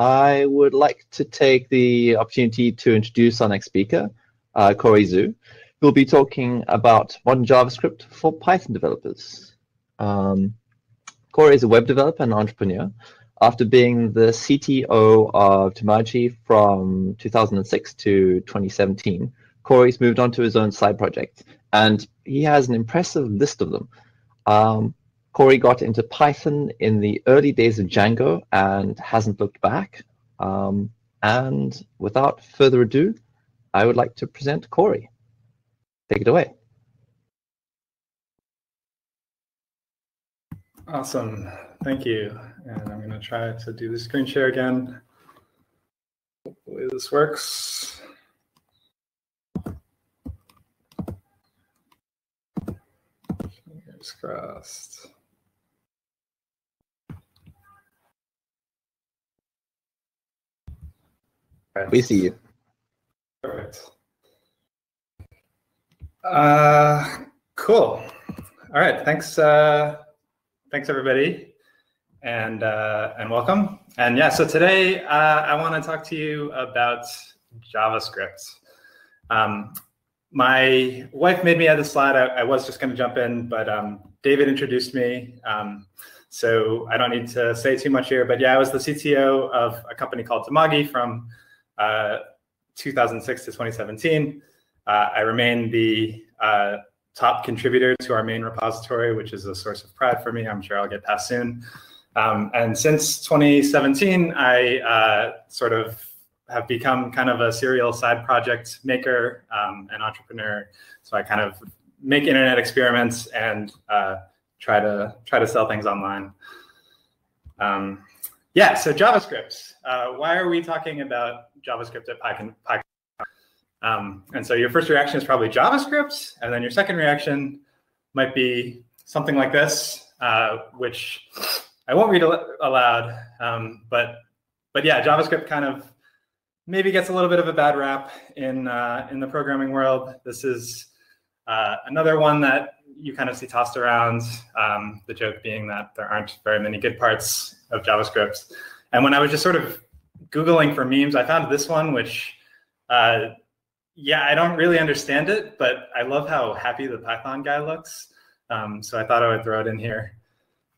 I would like to take the opportunity to introduce our next speaker, Corey Zhu, who will be talking about modern JavaScript for Python developers. Corey is a web developer and entrepreneur. After being the CTO of Tomaji from 2006 to 2017, Corey's moved on to his own side project, and he has an impressive list of them. Corey got into Python in the early days of Django and hasn't looked back. And without further ado, I would like to present Corey. Take it away. Awesome. Thank you. And I'm going to try to do the screen share again. Hopefully this works. Fingers crossed. We see you. All right. Cool. All right. Thanks. Thanks everybody, and welcome. And yeah, so today I want to talk to you about JavaScript. My wife made me add this slide. I was just going to jump in, but David introduced me, so I don't need to say too much here. But yeah, I was the CTO of a company called Tamagi from 2006 to 2017. I remain the top contributor to our main repository, which is a source of pride for me. I'm sure I'll get past soon. And since 2017, I sort of have become kind of a serial side project maker and entrepreneur. So I kind of make internet experiments and try to sell things online. Yeah, so JavaScript. Why are we talking about JavaScript at PyCon? And so your first reaction is probably JavaScript, and then your second reaction might be something like this, which I won't read aloud. But yeah, JavaScript kind of maybe gets a little bit of a bad rap in the programming world. This is another one that you kind of see tossed around. The joke being that there aren't very many good parts of JavaScript. And when I was just sort of Googling for memes, I found this one, which yeah, I don't really understand it, but I love how happy the Python guy looks. So I thought I would throw it in here.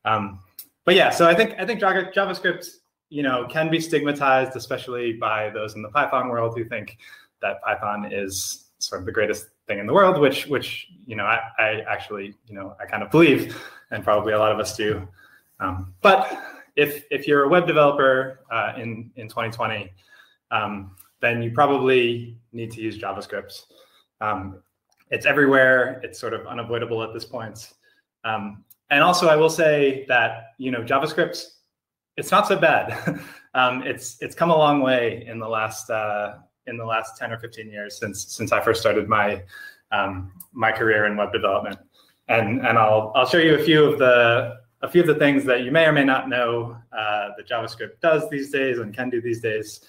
But yeah, so I think JavaScript, you know, can be stigmatized, especially by those in the Python world who think that Python is sort of the greatest thing in the world, which you know, I actually, you know, I kind of believe, and probably a lot of us do. But if you're a web developer in 2020, then you probably need to use JavaScript. It's everywhere. It's sort of unavoidable at this point. And also, I will say that, you know, JavaScript, it's not so bad. It's come a long way in the last 10 or 15 years since I first started my my career in web development. And I'll show you a few of the things that you may or may not know that JavaScript does these days and can do these days.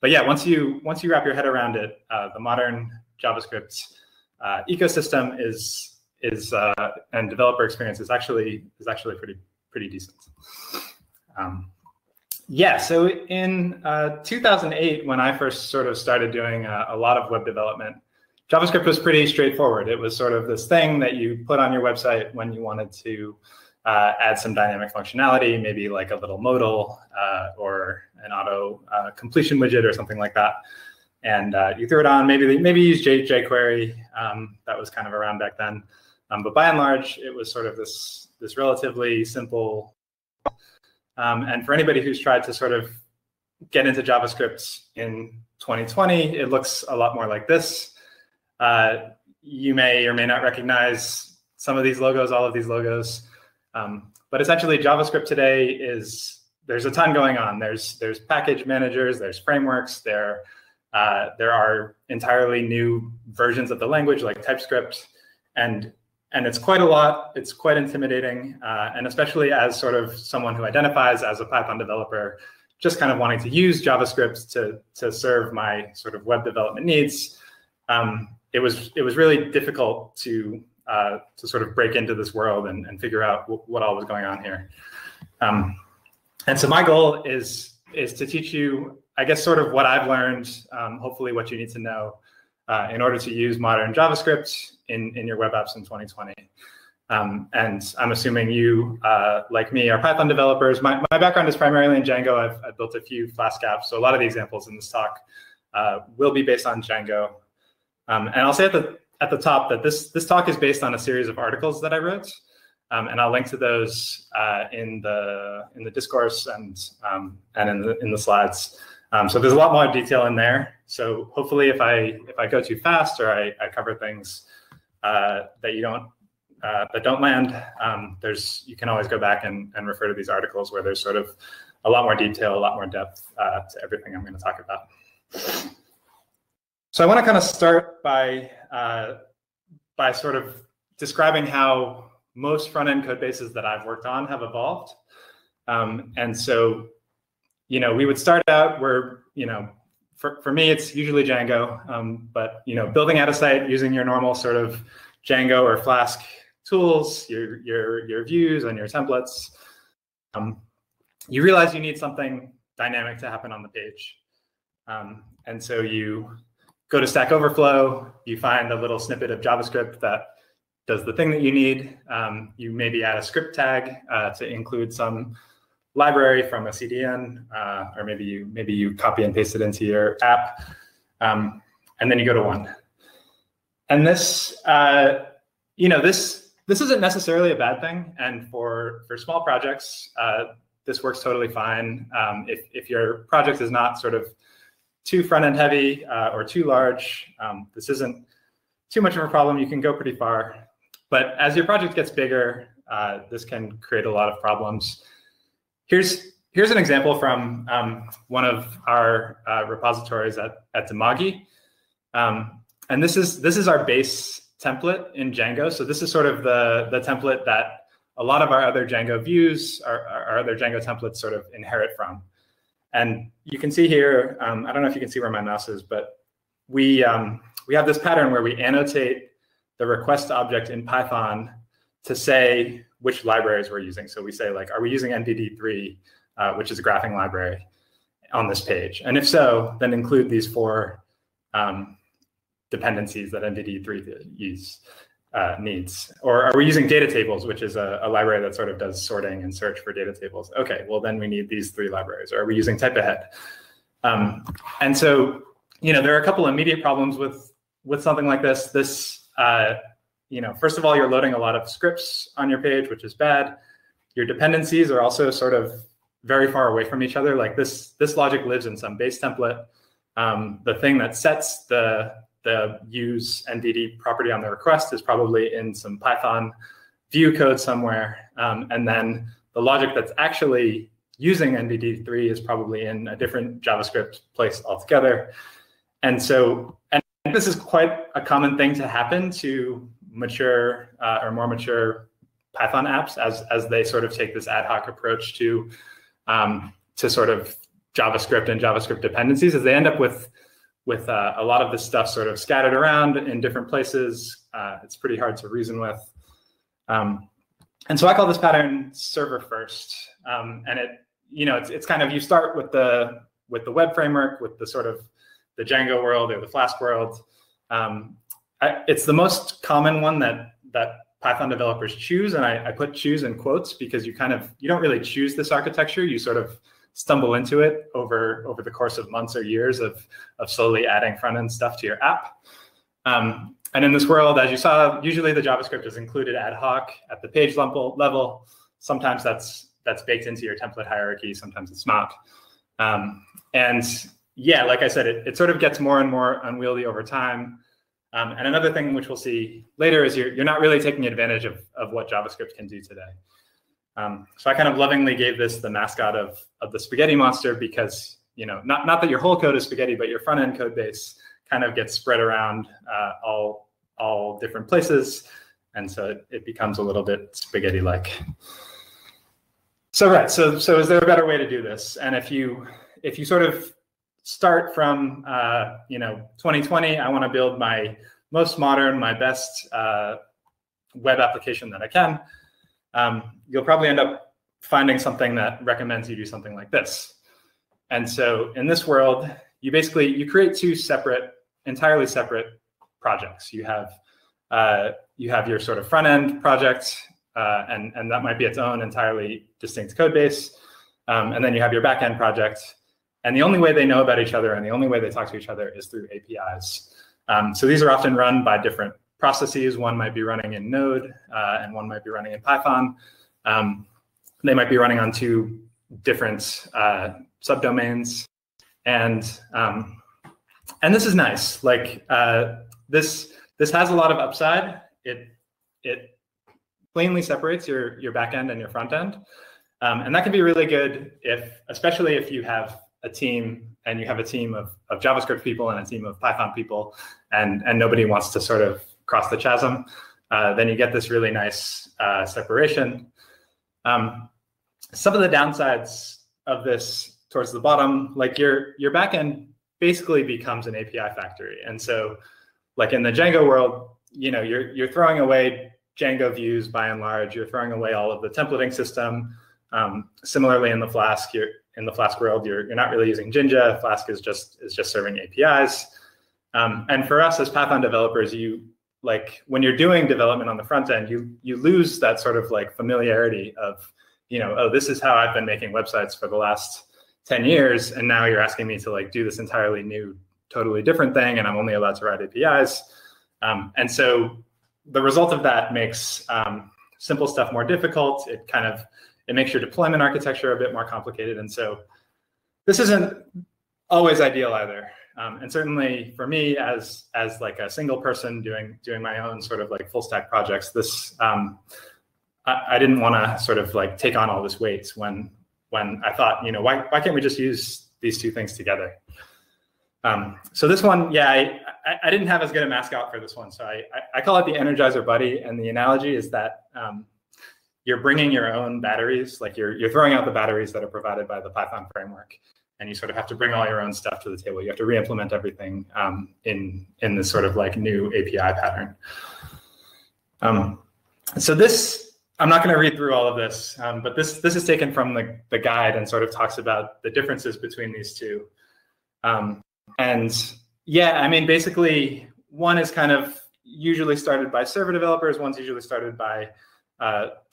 But yeah, once you wrap your head around it, the modern JavaScript ecosystem is and developer experience is actually pretty decent. Yeah, so in 2008, when I first sort of started doing a lot of web development, JavaScript was pretty straightforward. It was sort of this thing that you put on your website when you wanted to add some dynamic functionality, maybe like a little modal or an auto completion widget or something like that. And you threw it on, maybe use jQuery. That was kind of around back then. But by and large, it was sort of this relatively simple. And for anybody who's tried to sort of get into JavaScript in 2020, it looks a lot more like this. You may or may not recognize some of these logos, all of these logos. But essentially, JavaScript today is, there's a ton going on. There's package managers, there's frameworks, there are entirely new versions of the language like TypeScript, and it's quite a lot. It's quite intimidating, and especially as sort of someone who identifies as a Python developer, just kind of wanting to use JavaScript to serve my sort of web development needs. It was really difficult to sort of break into this world and figure out what all was going on here. And so my goal is is to teach you, I guess, sort of what I've learned, hopefully what you need to know in order to use modern JavaScript in your web apps in 2020. And I'm assuming you, like me, are Python developers. My background is primarily in Django. I've built a few Flask apps, so a lot of the examples in this talk will be based on Django. And I'll say at the top that this talk is based on a series of articles that I wrote, and I'll link to those in the discourse and in the slides. So there's a lot more detail in there. So hopefully, if I go too fast or I cover things that you don't. That don't land, you can always go back and refer to these articles where there's sort of a lot more detail, a lot more depth to everything I'm going to talk about. So I want to kind of start by sort of describing how most front-end code bases that I've worked on have evolved. And so, you know, we would start out where, you know, for me, it's usually Django, but, you know, building out a site using your normal sort of Django or Flask tools, your views and your templates, you realize you need something dynamic to happen on the page. And so you go to Stack Overflow, you find a little snippet of JavaScript that does the thing that you need. You maybe add a script tag to include some library from a CDN, or maybe you copy and paste it into your app, and then you go to one. And this, you know, this isn't necessarily a bad thing. And for small projects, this works totally fine. If your project is not sort of too front-end heavy or too large, this isn't too much of a problem. You can go pretty far. But as your project gets bigger, this can create a lot of problems. Here's an example from one of our repositories at Tamagi. And this is our base template in Django. So this is sort of the template that a lot of our other Django views, our other Django templates sort of inherit from. And you can see here, I don't know if you can see where my mouse is, but we have this pattern where we annotate the request object in Python to say which libraries we're using. So we say, like, are we using NVD3, which is a graphing library, on this page? And if so, then include these four dependencies that NVD3 needs. Or are we using DataTables, which is a library that sort of does sorting and search for data tables? OK, well, then we need these three libraries. Or are we using TypeAhead? And so, you know, there are a couple immediate problems with something like this. You know, first of all, you're loading a lot of scripts on your page, which is bad. Your dependencies are also sort of very far away from each other. Like this logic lives in some base template. The thing that sets the use NVD property on the request is probably in some Python Vue code somewhere. And then the logic that's actually using NVD3 is probably in a different JavaScript place altogether. And so, and this is quite a common thing to happen to mature or more mature Python apps as they sort of take this ad hoc approach to sort of JavaScript and JavaScript dependencies, as they end up with a lot of this stuff sort of scattered around in different places. It's pretty hard to reason with. And so I call this pattern server first. And it, you know, it's kind of, you start with the web framework, with the sort of the Django world or the Flask world. It's the most common one that Python developers choose. And I put choose in quotes because you don't really choose this architecture. You sort of stumble into it over the course of months or years of slowly adding front-end stuff to your app. And in this world, as you saw, usually the JavaScript is included ad hoc at the page level. Sometimes that's baked into your template hierarchy. Sometimes it's not. And yeah, like I said, it sort of gets more and more unwieldy over time. And another thing which we'll see later is you're not really taking advantage of what JavaScript can do today. So I kind of lovingly gave this the mascot of the spaghetti monster because, you know, not that your whole code is spaghetti, but your front end code base kind of gets spread around all different places. And so it becomes a little bit spaghetti like. So right. So is there a better way to do this? And if you sort of start from, you know, 2020, I want to build my most modern, my best web application that I can. You'll probably end up finding something that recommends you do something like this. And so in this world, you basically, you create two separate, entirely separate projects. You have your sort of front end project, and that might be its own entirely distinct code base. And then you have your back end project. And the only way they know about each other and the only way they talk to each other is through APIs. So these are often run by different processes. One might be running in Node, and one might be running in Python. They might be running on two different subdomains. And this is nice. Like this has a lot of upside. It plainly separates your back end and your front end. And that can be really good, especially if you have a team, and you have a team of JavaScript people and a team of Python people, and nobody wants to sort of cross the chasm. Then you get this really nice separation. Some of the downsides of this towards the bottom, like your backend basically becomes an API factory. And so like in the Django world, you're throwing away Django views by and large. You're throwing away all of the templating system. Similarly, in the Flask, you're not really using Jinja. Flask is just serving APIs. And for us as Python developers, when you're doing development on the front end, you lose that sort of like familiarity of, oh, this is how I've been making websites for the last 10 years, and now you're asking me to like do this entirely new, totally different thing, and I'm only allowed to write APIs. And so the result of that makes simple stuff more difficult. It makes your deployment architecture a bit more complicated. And so this isn't always ideal either. And certainly for me as like a single person doing my own sort of like full stack projects, I didn't want to sort of like take on all this weight when I thought, why can't we just use these two things together? So this one, yeah, I didn't have as good a mascot for this one. So I call it the Energizer Buddy. And the analogy is that you're bringing your own batteries, like you're throwing out the batteries that are provided by the Python framework, and you sort of have to bring all your own stuff to the table. You have to re-implement everything in this sort of like new API pattern. So this, I'm not going to read through all of this, but this is taken from the guide and sort of talks about the differences between these two. And yeah, I mean, basically, one is kind of usually started by server developers, one's usually started by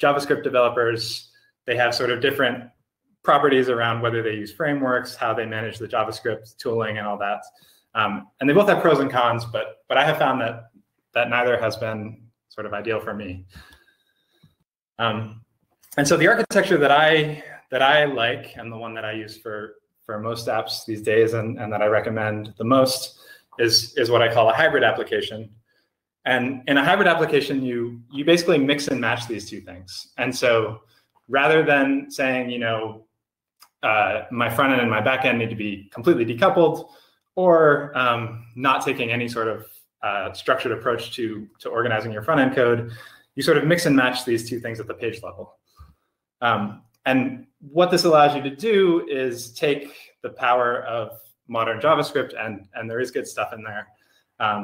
JavaScript developers. They have sort of different properties around whether they use frameworks, how they manage the JavaScript tooling, and all that. And they both have pros and cons, but I have found that neither has been sort of ideal for me. And so the architecture that I like, and the one that I use for most apps these days, and that I recommend the most, is what I call a hybrid application. And in a hybrid application, you basically mix and match these two things. And so rather than saying, my front end and my back end need to be completely decoupled, or not taking any sort of structured approach to organizing your front end code, you sort of mix and match these two things at the page level. And what this allows you to do is take the power of modern JavaScript, and there is good stuff in there,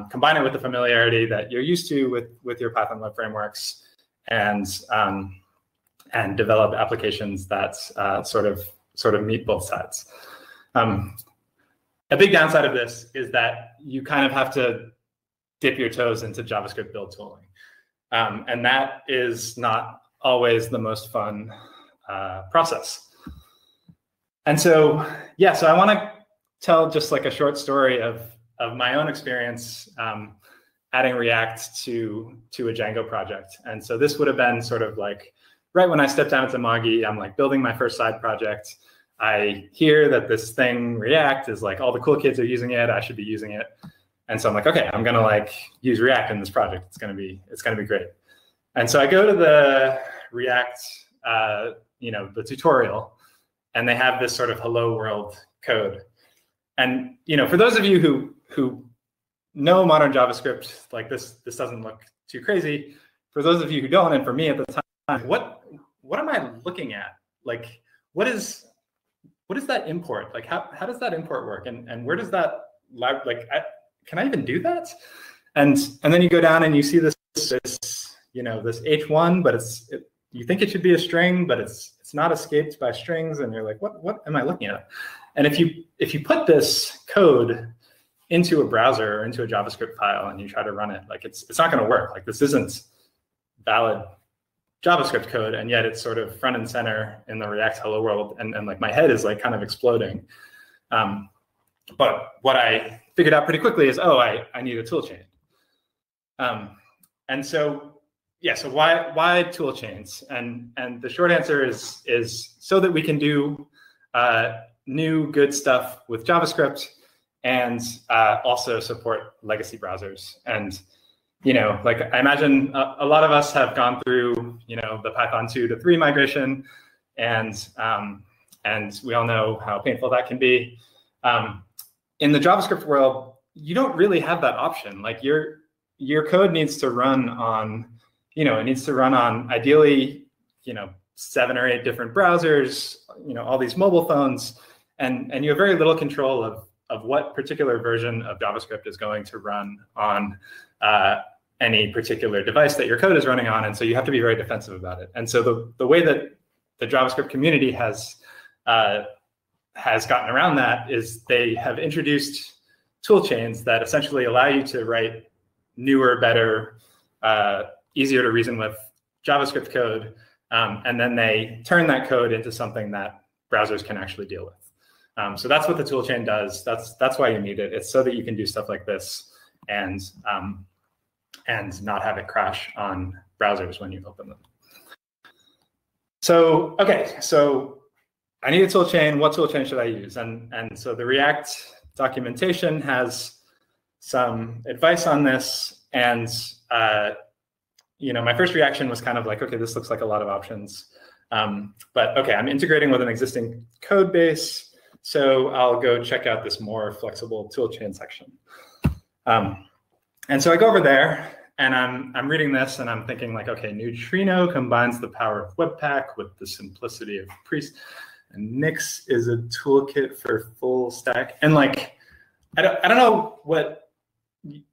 combine it with the familiarity that you're used to with your Python web frameworks, and develop applications that sort of meet both sides. A big downside of this is that you kind of have to dip your toes into JavaScript build tooling, and that is not always the most fun process. And so, yeah, so I want to tell just like a short story of my own experience adding React to a Django project. And so this would have been sort of like right when I stepped down at Tamagi. I'm like building my first side project. I hear that this thing React is like all the cool kids are using it. I should be using it. And so I'm like, okay, I'm gonna like use React in this project. It's gonna be great. And so I go to the React the tutorial, and they have this sort of hello world code. And for those of you who know modern JavaScript, like this doesn't look too crazy. For those of you who don't, and for me at the time, what am I looking at? Like, what is that import? Like, how does that import work? And where does that, like, can I even do that? And then you go down and you see this this H1, but it's you think it should be a string, but it's not escaped by strings, and you're like, what am I looking at? And if you put this code into a browser or into a JavaScript file and you try to run it, like it's not going to work. Like this isn't valid JavaScript code, and yet it's sort of front and center in the React hello world, and like my head is like kind of exploding. But what I figured out pretty quickly is, oh, I need a tool chain. And so, yeah, so why tool chains? And the short answer is so that we can do new good stuff with JavaScript and also support legacy browsers. And you know, like I imagine a lot of us have gone through, you know, the Python 2 to 3 migration, and we all know how painful that can be. In the JavaScript world, you don't really have that option. Like your code needs to run on, you know, it needs to run on ideally, you know, 7 or 8 different browsers, you know, all these mobile phones, and you have very little control of what particular version of JavaScript is going to run on any particular device that your code is running on. And so you have to be very defensive about it. And so the way that the JavaScript community has gotten around that is they have introduced tool chains that essentially allow you to write newer, better, easier to reason with JavaScript code. And then they turn that code into something that browsers can actually deal with. So that's what the tool chain does. That's why you need it. It's so that you can do stuff like this and not have it crash on browsers when you open them. So okay, so I need a tool chain. What tool chain should I use? And so the React documentation has some advice on this. And you know, my first reaction was kind of like, okay, this looks like a lot of options. But okay, I'm integrating with an existing code base, so I'll go check out this more flexible tool chain section. And so I go over there, and I'm reading this, and I'm thinking like, okay, Neutrino combines the power of Webpack with the simplicity of Priest, and Nix is a toolkit for full stack. And like, I don't know what,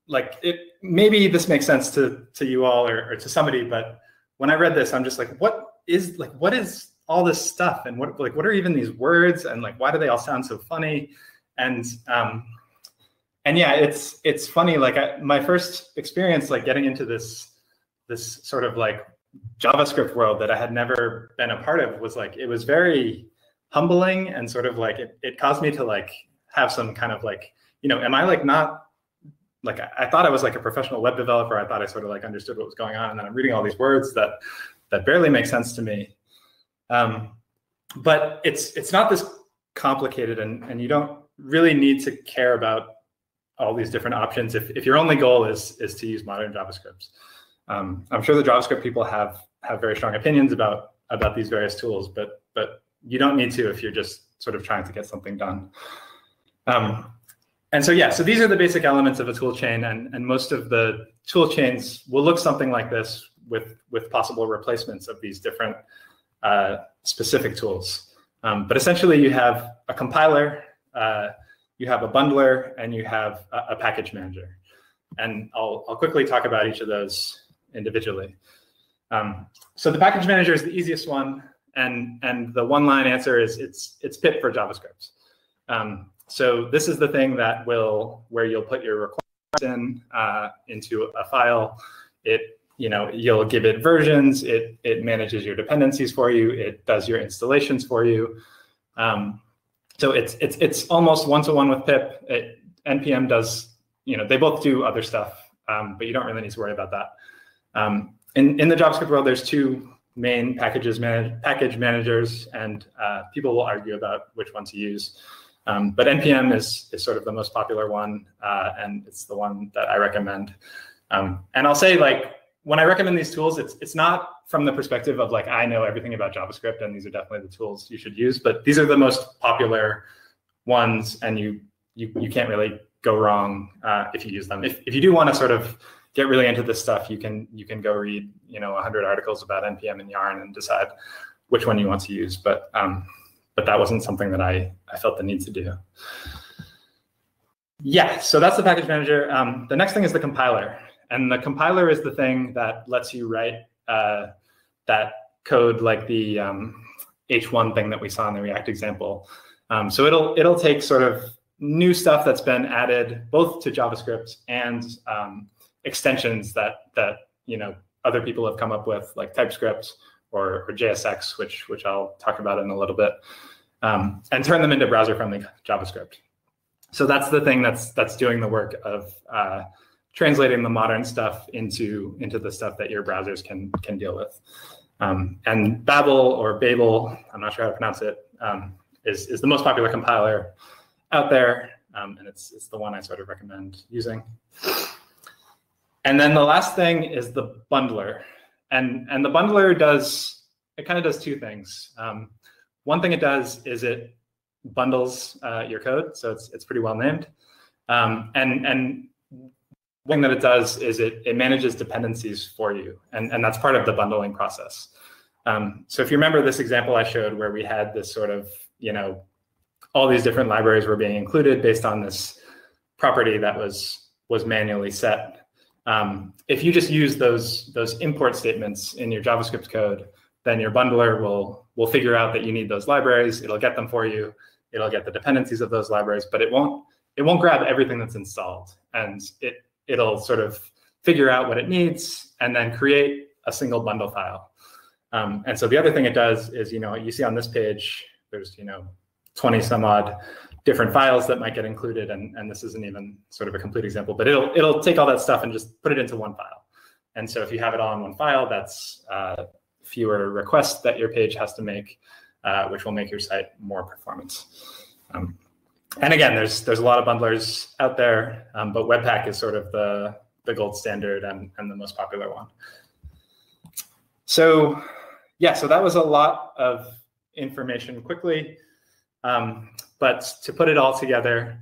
like, it maybe this makes sense to you all or to somebody, but when I read this, I'm just like, what is all this stuff, and what are even these words, and like, why do they all sound so funny? And yeah, it's funny. Like my first experience, like getting into this sort of like JavaScript world that I had never been a part of was like, it was very humbling, and sort of like it caused me to like have some kind of like, you know, am I like not like, I thought I was like a professional web developer. I thought I sort of like understood what was going on, and then I'm reading all these words that barely make sense to me. But it's not this complicated, and you don't really need to care about all these different options if your only goal is to use modern JavaScript. I'm sure the JavaScript people have very strong opinions about these various tools, but you don't need to if you're just sort of trying to get something done. And so yeah, so these are the basic elements of a tool chain, and most of the tool chains will look something like this with possible replacements of these different specific tools. But essentially you have a compiler, you have a bundler, and you have a package manager. And I'll quickly talk about each of those individually. So the package manager is the easiest one, and the one-line answer is it's pip for JavaScript. So this is the thing that where you'll put your requirements into a file. You'll give it versions. It manages your dependencies for you. It does your installations for you. So it's almost one-to-one with pip. NPM does, you know, they both do other stuff, but you don't really need to worry about that. In the JavaScript world, there's two main package managers, and people will argue about which one to use. But NPM is sort of the most popular one, and it's the one that I recommend. And I'll say, like, when I recommend these tools, it's not from the perspective of like, I know everything about JavaScript and these are definitely the tools you should use, but these are the most popular ones, and you can't really go wrong if you use them. If you do want to sort of get really into this stuff, you can go read, you know, 100 articles about NPM and Yarn and decide which one you want to use. But that wasn't something that I felt the need to do. Yeah, so that's the package manager. The next thing is the compiler, and the compiler is the thing that lets you write that code like the H1 thing that we saw in the React example. So it'll take sort of new stuff that's been added both to JavaScript and extensions that other people have come up with, like TypeScript or JSX, which I'll talk about in a little bit, and turn them into browser-friendly JavaScript. So that's the thing that's doing the work of translating the modern stuff into the stuff that your browsers can deal with. And Babel, I'm not sure how to pronounce it, is the most popular compiler out there, and it's the one I sort of recommend using. And then the last thing is the bundler, and the bundler kind of does two things. One thing it does is it bundles your code, so it's pretty well named. And one thing that it does is it manages dependencies for you, and that's part of the bundling process. So if you remember this example I showed where we had this sort of all these different libraries were being included based on this property that was manually set. If you just use those import statements in your JavaScript code, then your bundler will figure out that you need those libraries. It'll get them for you. It'll get the dependencies of those libraries, but it won't grab everything that's installed. And it'll sort of figure out what it needs and then create a single bundle file. And so the other thing it does is, you see on this page, there's 20 some odd different files that might get included, and this isn't even sort of a complete example, but it'll take all that stuff and just put it into one file. And so if you have it all in one file, that's fewer requests that your page has to make, which will make your site more performant. And again, there's a lot of bundlers out there, but Webpack is sort of the gold standard and the most popular one. So yeah, so that was a lot of information quickly. But to put it all together,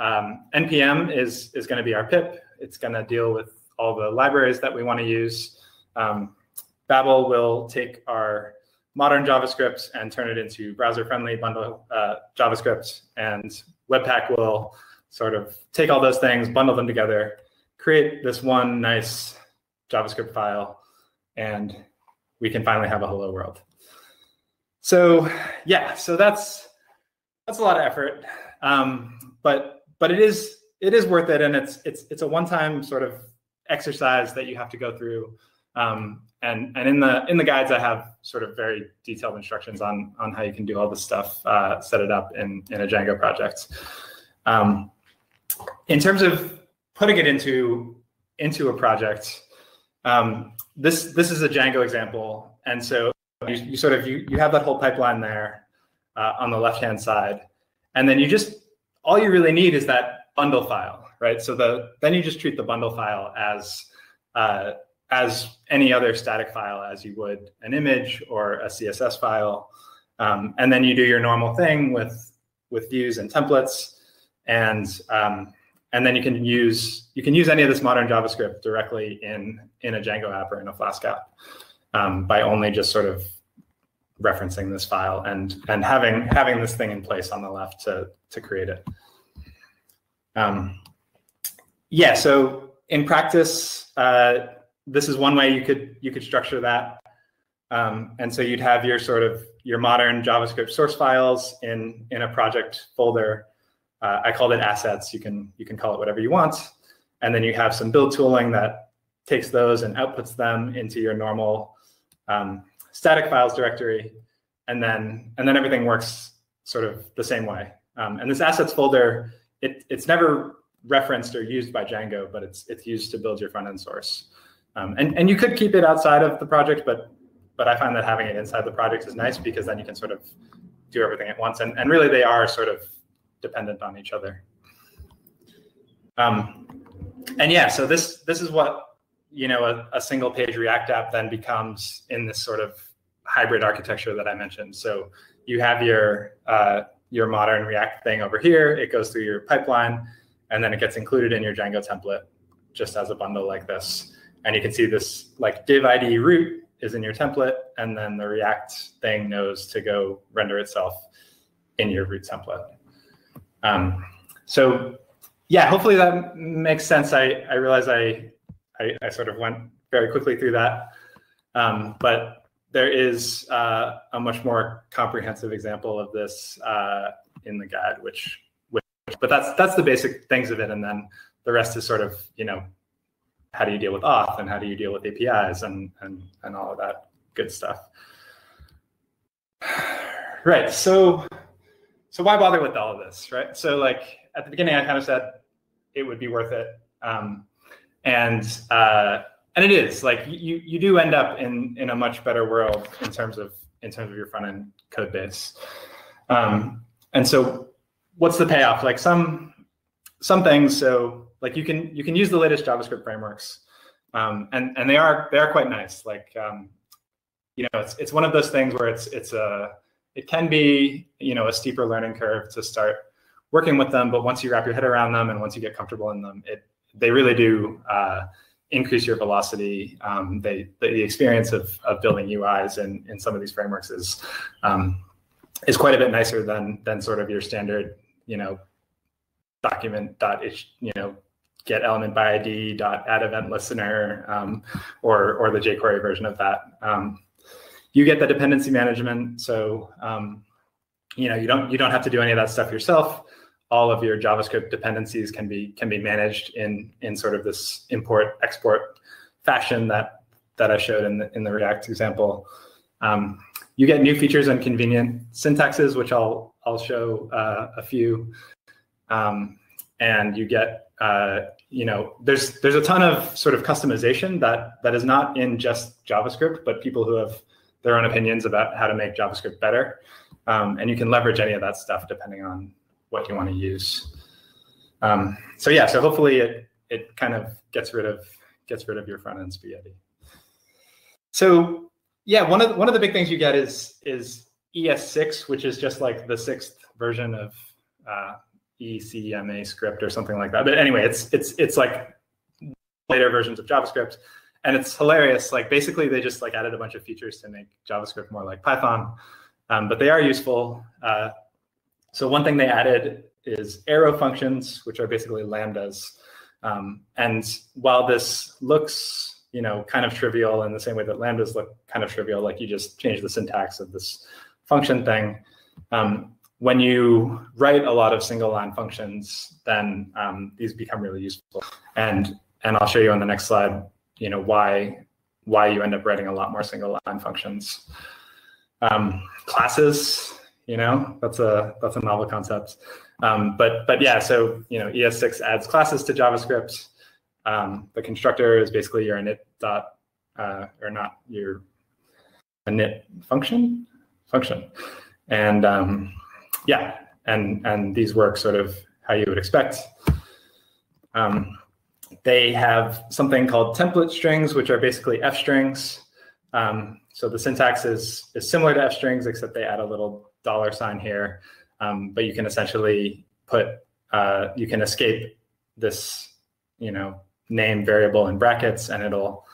NPM is going to be our pip. It's going to deal with all the libraries that we want to use. Babel will take our modern JavaScript and turn it into browser-friendly bundle JavaScript, and Webpack will sort of take all those things, bundle them together, create this one nice JavaScript file, and we can finally have a hello world. So yeah, so that's a lot of effort, but it is worth it, and it's a one-time sort of exercise that you have to go through. And in the guides, I have sort of very detailed instructions on how you can do all this stuff, set it up in a Django project. In terms of putting it into a project, this is a Django example, and so you have that whole pipeline there. On the left-hand side, and then all you really need is that bundle file, right? So then you just treat the bundle file as any other static file, as you would an image or a CSS file, and then you do your normal thing with views and templates, and then you can use any of this modern JavaScript directly in a Django app or in a Flask app by only just sort of referencing this file and having this thing in place on the left to create it. Yeah, so in practice, this is one way you could structure that. And so you'd have your modern JavaScript source files in a project folder. I called it assets. You can call it whatever you want. And then you have some build tooling that takes those and outputs them into your normal static files directory, and then everything works sort of the same way. And this assets folder, it's never referenced or used by Django, but it's used to build your front-end source. And you could keep it outside of the project, but I find that having it inside the project is nice, because then you can sort of do everything at once. And really, they are sort of dependent on each other. And yeah, so this is what a single page React app then becomes in this sort of hybrid architecture that I mentioned. So you have your modern React thing over here. It goes through your pipeline, and then it gets included in your Django template just as a bundle like this. And you can see this like div ID root is in your template, and then the React thing knows to go render itself in your root template. So yeah, hopefully that makes sense. I realize I sort of went very quickly through that, but there is a much more comprehensive example of this in the guide, but that's the basic things of it. And then the rest is sort of, you know, how do you deal with auth and how do you deal with APIs and all of that good stuff. Right. So why bother with all of this, right? So like at the beginning, I kind of said it would be worth it. And it is, like, you do end up in a much better world in terms of your front end code base. And so what's the payoff? Like some things, so like you can use the latest JavaScript frameworks, and they are quite nice. Like you know, it's one of those things where it can be, you know, a steeper learning curve to start working with them, but once you wrap your head around them and once you get comfortable in them, they really do increase your velocity. The experience of building UIs in some of these frameworks is quite a bit nicer than sort of your standard, you know, document.h, you know, get element by ID dot add event listener, or the jQuery version of that. You get the dependency management, so you know, you don't have to do any of that stuff yourself. All of your JavaScript dependencies can be managed in sort of this import export fashion that I showed in the React example. You get new features and convenient syntaxes, which I'll show a few. And you get you know, there's a ton of sort of customization that is not in just JavaScript, but people who have their own opinions about how to make JavaScript better, and you can leverage any of that stuff depending on what you want to use. So yeah, so hopefully it kind of gets rid of your front end spaghetti. So yeah, one of the big things you get is ES6, which is just like the 6th version of ECMA script or something like that. But anyway, it's like later versions of JavaScript, and it's hilarious. Like basically, they just like added a bunch of features to make JavaScript more like Python, but they are useful. So one thing they added is arrow functions, which are basically lambdas. And while this looks, you know, kind of trivial in the same way that lambdas look kind of trivial, like you just change the syntax of this function thing. When you write a lot of single line functions, then these become really useful. And I'll show you on the next slide, you know, why you end up writing a lot more single line functions. Classes. You know, that's a novel concept, but yeah. So you know, ES6 adds classes to JavaScript. The constructor is basically your init dot your init function, and yeah, and these work sort of how you would expect. They have something called template strings, which are basically f strings. So the syntax is similar to f strings, except they add a little $ here, but you can essentially you can escape this, you know, name variable in brackets, and it'll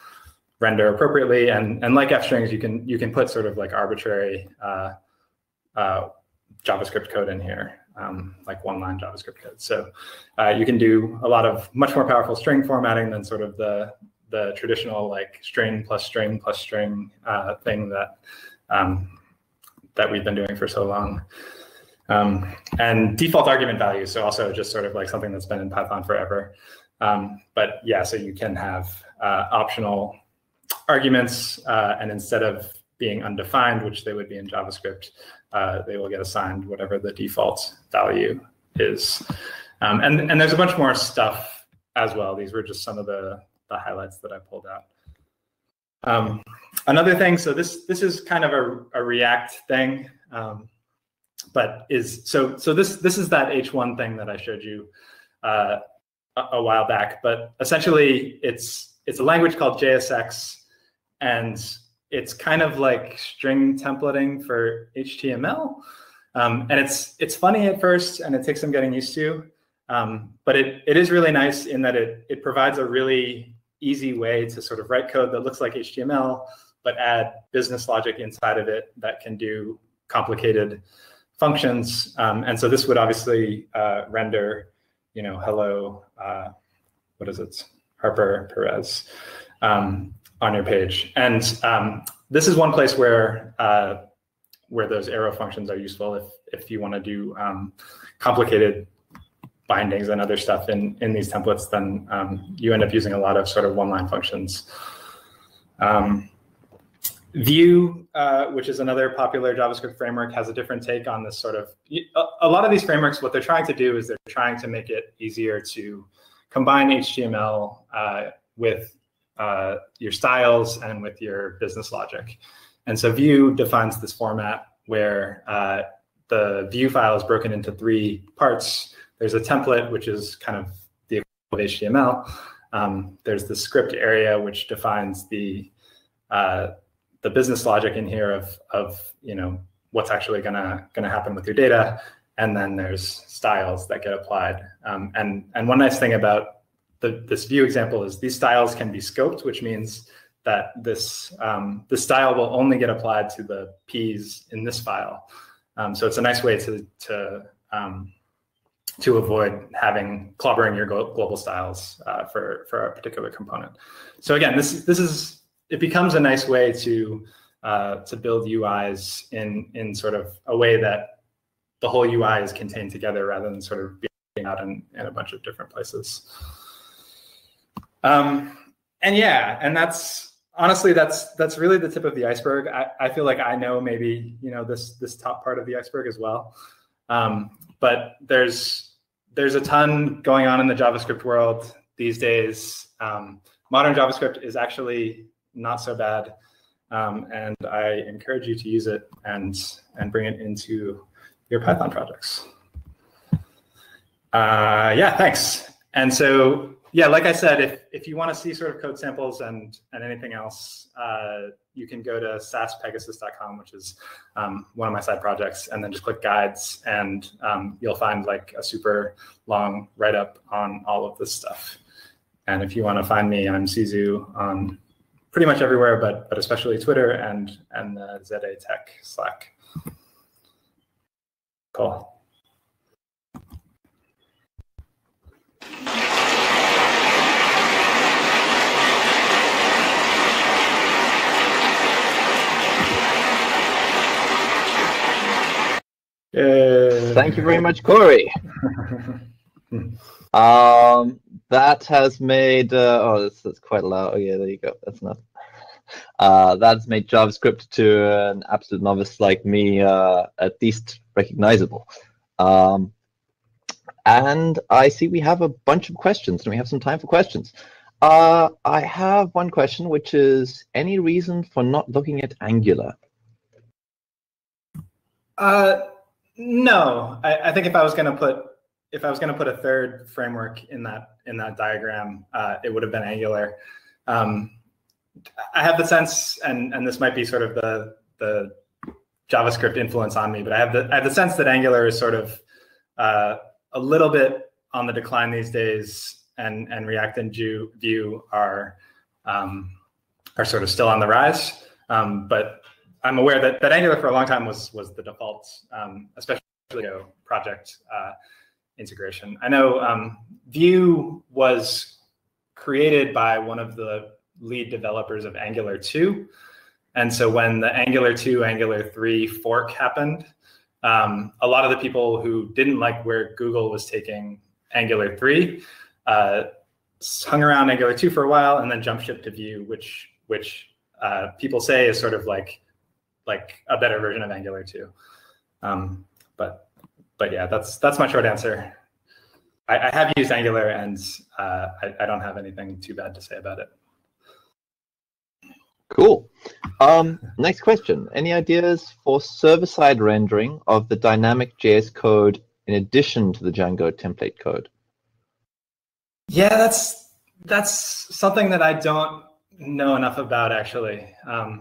render appropriately. And like f strings, you can put sort of like arbitrary JavaScript code in here, like one-line JavaScript code. So you can do a lot of much more powerful string formatting than sort of the traditional like string plus string plus string thing that. That we've been doing for so long. And default argument values, so also just sort of like something that's been in Python forever. But yeah, so you can have optional arguments, and instead of being undefined, which they would be in JavaScript, they will get assigned whatever the default value is. And there's a bunch more stuff as well. These were just some of the highlights that I pulled out. Another thing, so this is kind of a React thing, but is so this is that H1 thing that I showed you a while back. But essentially, it's a language called JSX, and it's kind of like string templating for HTML. And it's funny at first, and it takes some getting used to, but it is really nice in that it provides a really easy way to sort of write code that looks like HTML, but add business logic inside of it that can do complicated functions. And so this would obviously render, you know, hello, Harper Perez on your page. And This is one place where those arrow functions are useful if you want to do complicated bindings and other stuff in these templates, then you end up using a lot of sort of one-line functions. Vue, which is another popular JavaScript framework, has a different take on this sort of, a lot of these frameworks, what they're trying to do is they're trying to make it easier to combine HTML with your styles and with your business logic. And so Vue defines this format where the Vue file is broken into three parts. There's a template, which is kind of the equivalent of HTML. There's the script area, which defines the business logic in here of you know what's actually gonna happen with your data, and then there's styles that get applied. And one nice thing about this Vue example is these styles can be scoped, which means that this the style will only get applied to the P's in this file. So it's a nice way to avoid having clobbering your global styles for a particular component. So again, this it becomes a nice way to build UIs in sort of a way that the whole UI is contained together rather than sort of being out in a bunch of different places. And that's honestly that's really the tip of the iceberg. I feel like I know maybe this top part of the iceberg as well. But there's a ton going on in the JavaScript world these days. Modern JavaScript is actually not so bad, and I encourage you to use it and bring it into your Python projects. Yeah, thanks. And so yeah, like I said, if you want to see sort of code samples and anything else, you can go to saspegasus.com, which is one of my side projects, and then just click guides, and you'll find like a super long write-up on all of this stuff. And if you want to find me, I'm Sizu on pretty much everywhere, but especially Twitter and the ZA Tech Slack. Cool. Thank you very much, Corey. That has made oh, that's quite loud. Oh yeah, there you go. That's enough. That's made JavaScript to an absolute novice like me at least recognizable. And I see we have a bunch of questions, and we have some time for questions. I have one question, which is any reason for not looking at Angular? No, I think if I was going to put a third framework in that diagram, it would have been Angular. I have the sense, and this might be sort of the JavaScript influence on me, but I have the sense that Angular is sort of a little bit on the decline these days, and React and Vue are sort of still on the rise, but I'm aware that Angular for a long time was the default, especially project integration. I know Vue was created by one of the lead developers of Angular 2. And so when the Angular 2, Angular 3 fork happened, a lot of the people who didn't like where Google was taking Angular 3 hung around Angular 2 for a while and then jumped ship to Vue, which people say is sort of like a better version of Angular 2. But yeah, that's my short answer. I have used Angular, and I don't have anything too bad to say about it. Cool. Next question. Any ideas for server-side rendering of the dynamic JS code in addition to the Django template code? Yeah, that's something that I don't know enough about, actually.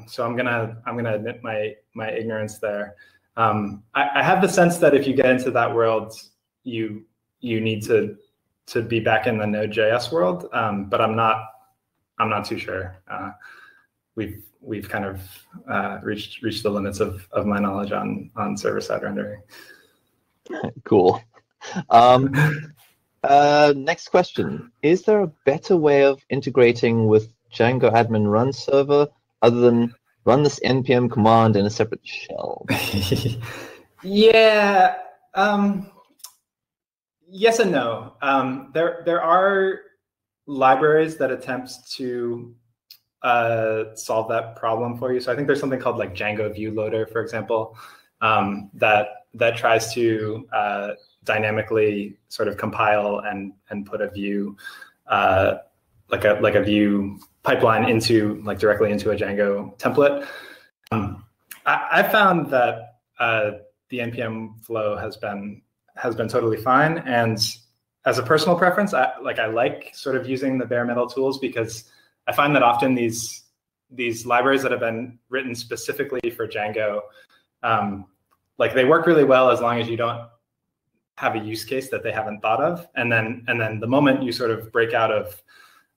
So I'm gonna admit my ignorance there. I have the sense that if you get into that world, you need to be back in the Node.js world, but I'm not too sure. We've kind of reached the limits of my knowledge on server-side rendering. Cool. Next question: is there a better way of integrating with Django admin run server other than run this npm command in a separate shell? Yeah. Yes and no. There are libraries that attempt to solve that problem for you. So I think there's something called like Django Vue Loader, for example, that tries to dynamically sort of compile and put a view like a view pipeline into directly into a Django template. I found that the npm flow has been totally fine. And as a personal preference, I like sort of using the bare metal tools, because I find that often these libraries that have been written specifically for Django, they work really well as long as you don't have a use case that they haven't thought of. And then the moment you sort of break out of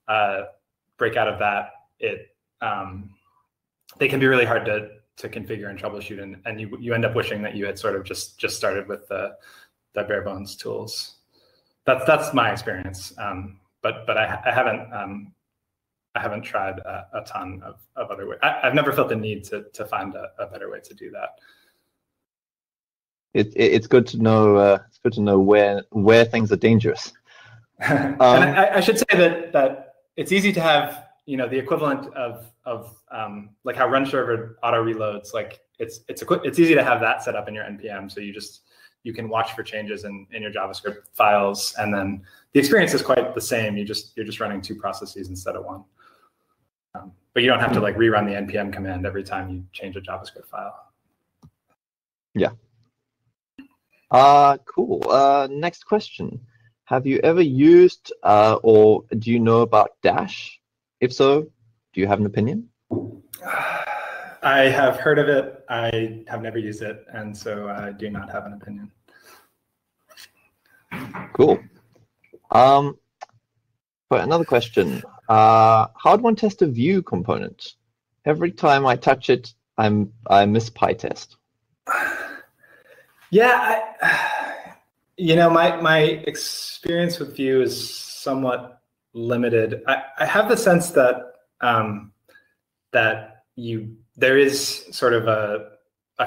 that, they can be really hard to configure and troubleshoot, and you end up wishing that you had sort of just started with the bare bones tools. That's my experience, but I haven't tried a ton of other ways. I've never felt the need to find a better way to do that. It's good to know. It's good to know where things are dangerous. And I should say that it's easy to have the equivalent of like how run server auto reloads. Like it's easy to have that set up in your npm. So you can watch for changes in your JavaScript files, and then the experience is quite the same. You're just running two processes instead of one. But you don't have to rerun the npm command every time you change a JavaScript file. Yeah. Cool. Next question. Have you ever used or do you know about Dash? If so, do you have an opinion? I have heard of it. I have never used it, and so I do not have an opinion. Cool. But another question. How'd one test a Vue component? Every time I touch it, I miss PyTest. Yeah, my experience with Vue is somewhat limited. I have the sense that there is sort of a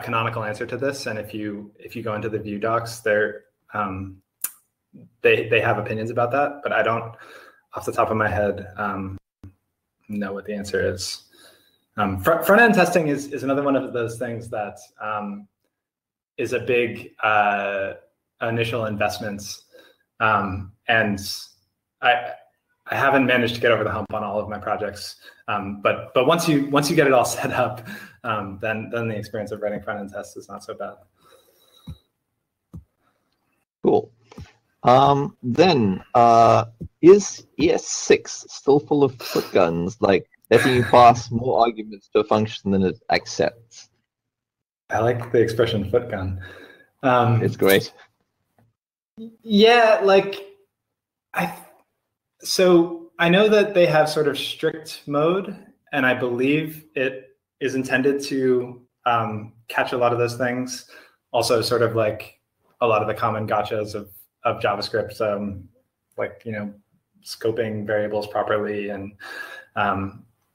canonical answer to this, and if you go into the Vue docs, they have opinions about that. But I don't, off the top of my head, know what the answer is. Front end testing is another one of those things that. Is a big initial investment, and I haven't managed to get over the hump on all of my projects. But once you get it all set up, then the experience of writing front end tests is not so bad. Cool. Is ES6 still full of foot guns, like letting you pass more arguments to a function than it accepts? I like the expression foot gun. It's great. Yeah, so I know that they have sort of strict mode, and I believe it is intended to catch a lot of those things. Also sort of a lot of the common gotchas of JavaScript, scoping variables properly and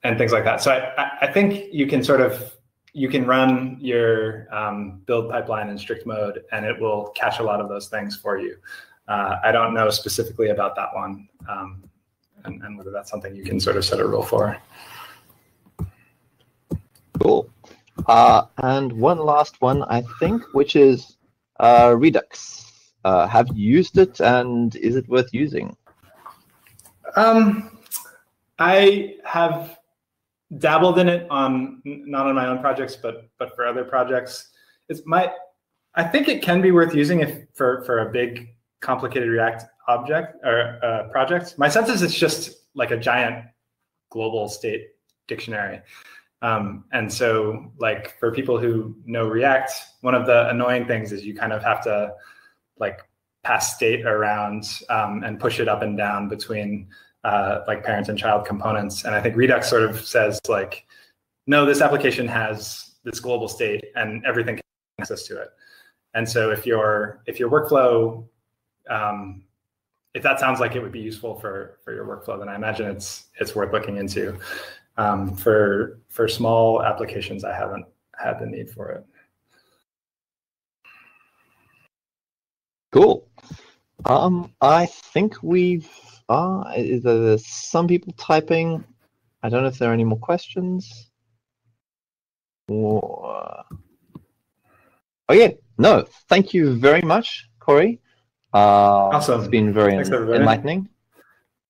things like that. So I think you can sort of, you can run your build pipeline in strict mode, and it will catch a lot of those things for you. I don't know specifically about that one, and whether that's something you can sort of set a rule for. Cool. And one last one, I think, which is Redux. Have you used it, and is it worth using? I have dabbled in it not on my own projects, but for other projects. I think it can be worth using if for a big complicated React object or project. My sense is it's just like a giant global state dictionary, and so for people who know React, one of the annoying things is you kind of have to pass state around and push it up and down between parent and child components. And I think Redux sort of says no, this application has this global state and everything can have access to it. And so if your workflow, if that sounds like it would be useful for your workflow, then I imagine it's worth looking into. For small applications, I haven't had the need for it. Cool. I think we've there's some people typing. I don't know if there are any more questions. Or... oh, yeah. No, thank you very much, Corey. Awesome. It's been very enlightening.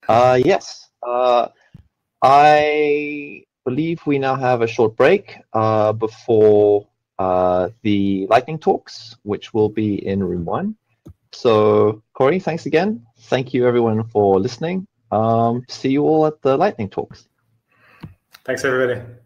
Yes. I believe we now have a short break before the lightning talks, which will be in room 1. So, Corey, thanks again. Thank you, everyone, for listening. See you all at the lightning talks. Thanks, everybody.